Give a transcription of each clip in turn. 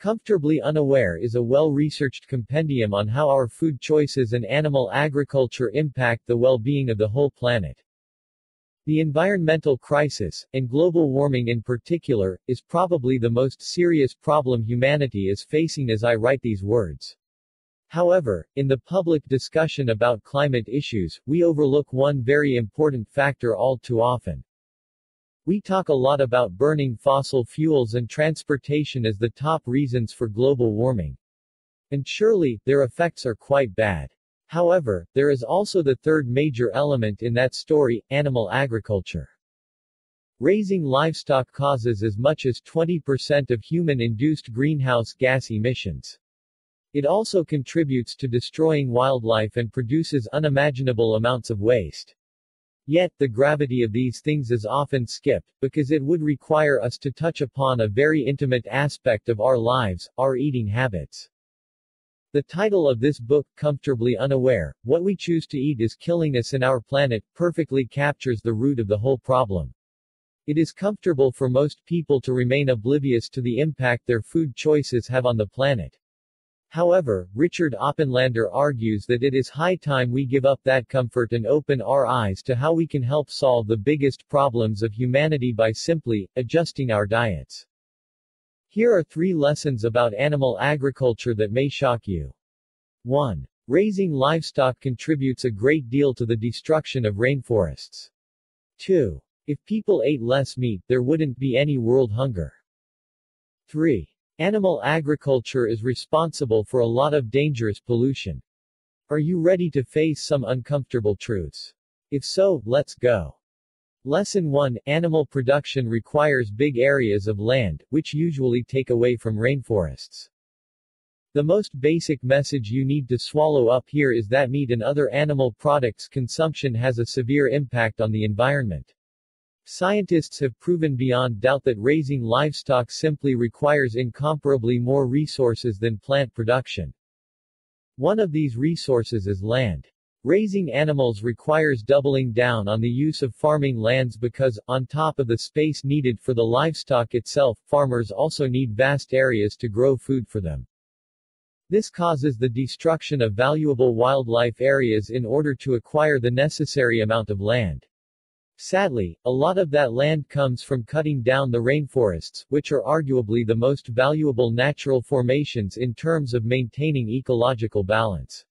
Comfortably Unaware is a well-researched compendium on how our food choices and animal agriculture impact the well-being of the whole planet. The environmental crisis, and global warming in particular, is probably the most serious problem humanity is facing as I write these words. However, in the public discussion about climate issues, we overlook one very important factor all too often. We talk a lot about burning fossil fuels and transportation as the top reasons for global warming. And surely, their effects are quite bad. However, there is also the third major element in that story, animal agriculture. Raising livestock causes as much as 20% of human-induced greenhouse gas emissions. It also contributes to destroying wildlife and produces unimaginable amounts of waste. Yet, the gravity of these things is often skipped, because it would require us to touch upon a very intimate aspect of our lives, our eating habits. The title of this book, Comfortably Unaware, What We Choose to Eat is Killing Us and Our Planet, perfectly captures the root of the whole problem. It is comfortable for most people to remain oblivious to the impact their food choices have on the planet. However, Richard Oppenlander argues that it is high time we give up that comfort and open our eyes to how we can help solve the biggest problems of humanity by simply adjusting our diets. Here are three lessons about animal agriculture that may shock you. 1. Raising livestock contributes a great deal to the destruction of rainforests. 2. If people ate less meat, there wouldn't be any world hunger. 3. Animal agriculture is responsible for a lot of dangerous pollution. Are you ready to face some uncomfortable truths? If so, let's go. Lesson 1. Animal production requires big areas of land, which usually take away from rainforests. The most basic message you need to swallow up here is that meat and other animal products consumption has a severe impact on the environment. Scientists have proven beyond doubt that raising livestock simply requires incomparably more resources than plant production. One of these resources is land. Raising animals requires doubling down on the use of farming lands because, on top of the space needed for the livestock itself, farmers also need vast areas to grow food for them. This causes the destruction of valuable wildlife areas in order to acquire the necessary amount of land. Sadly, a lot of that land comes from cutting down the rainforests, which are arguably the most valuable natural formations in terms of maintaining ecological balance.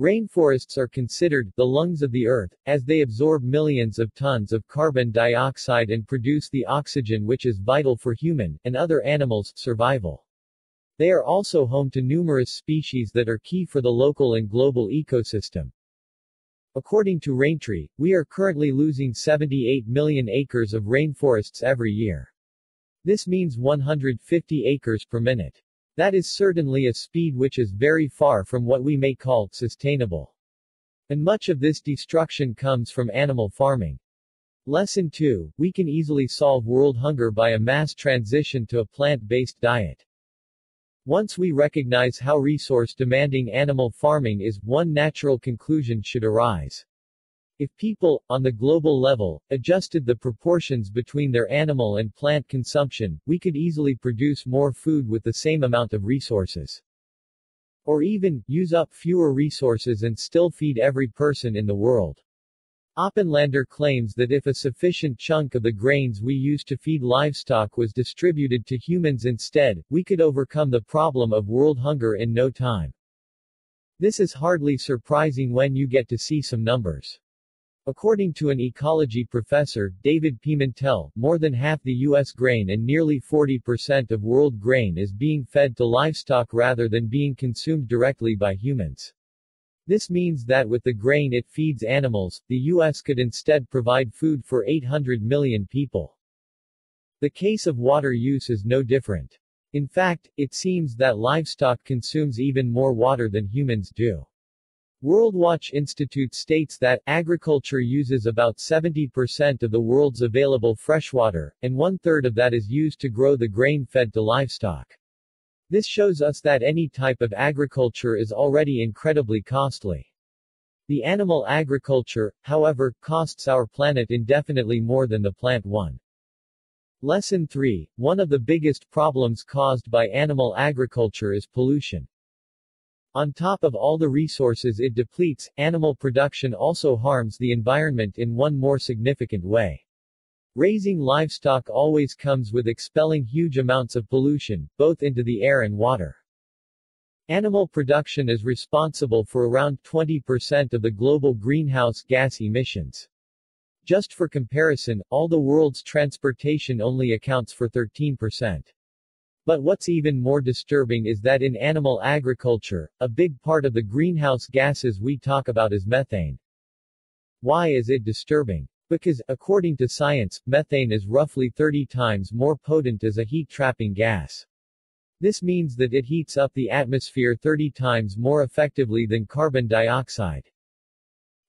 Rainforests are considered the lungs of the earth, as they absorb millions of tons of carbon dioxide and produce the oxygen which is vital for human and other animals' survival. They are also home to numerous species that are key for the local and global ecosystem. According to Raintree, we are currently losing 78 million acres of rainforests every year. This means 150 acres per minute. That is certainly a speed which is very far from what we may call sustainable. And much of this destruction comes from animal farming. Lesson 2. We can easily solve world hunger by a mass transition to a plant-based diet. Once we recognize how resource-demanding animal farming is, one natural conclusion should arise. If people, on the global level, adjusted the proportions between their animal and plant consumption, we could easily produce more food with the same amount of resources. Or even, use up fewer resources and still feed every person in the world. Oppenlander claims that if a sufficient chunk of the grains we use to feed livestock was distributed to humans instead, we could overcome the problem of world hunger in no time. This is hardly surprising when you get to see some numbers. According to an ecology professor, David Pimentel, more than half the U.S. grain and nearly 40% of world grain is being fed to livestock rather than being consumed directly by humans. This means that with the grain it feeds animals, the U.S. could instead provide food for 800 million people. The case of water use is no different. In fact, it seems that livestock consumes even more water than humans do. Worldwatch Institute states that agriculture uses about 70% of the world's available freshwater, and 1/3 of that is used to grow the grain fed to livestock. This shows us that any type of agriculture is already incredibly costly. The animal agriculture, however, costs our planet indefinitely more than the plant one. Lesson 3. One of the biggest problems caused by animal agriculture is pollution. On top of all the resources it depletes, animal production also harms the environment in one more significant way. Raising livestock always comes with expelling huge amounts of pollution, both into the air and water. Animal production is responsible for around 20% of the global greenhouse gas emissions. Just for comparison, all the world's transportation only accounts for 13%. But what's even more disturbing is that in animal agriculture, a big part of the greenhouse gases we talk about is methane. Why is it disturbing? Because, according to science, methane is roughly 30 times more potent as a heat-trapping gas. This means that it heats up the atmosphere 30 times more effectively than carbon dioxide.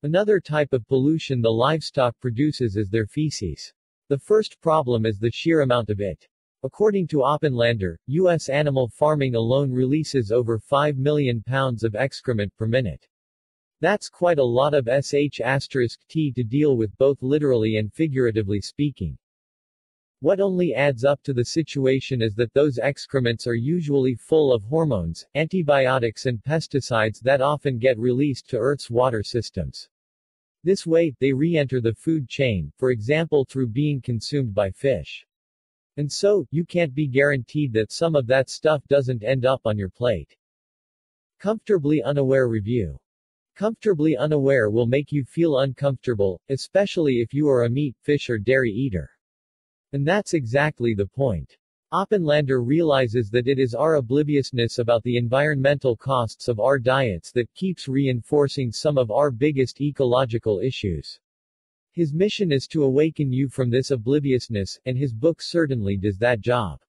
Another type of pollution the livestock produces is their feces. The first problem is the sheer amount of it. According to Oppenlander, U.S. animal farming alone releases over 5 million pounds of excrement per minute. That's quite a lot of sh*t to deal with, both literally and figuratively speaking. What only adds up to the situation is that those excrements are usually full of hormones, antibiotics and pesticides that often get released to Earth's water systems. This way, they re-enter the food chain, for example through being consumed by fish. And so, you can't be guaranteed that some of that stuff doesn't end up on your plate. Comfortably Unaware Review. Comfortably Unaware will make you feel uncomfortable, especially if you are a meat, fish or dairy eater. And that's exactly the point. Oppenlander realizes that it is our obliviousness about the environmental costs of our diets that keeps reinforcing some of our biggest ecological issues. His mission is to awaken you from this obliviousness, and his book certainly does that job.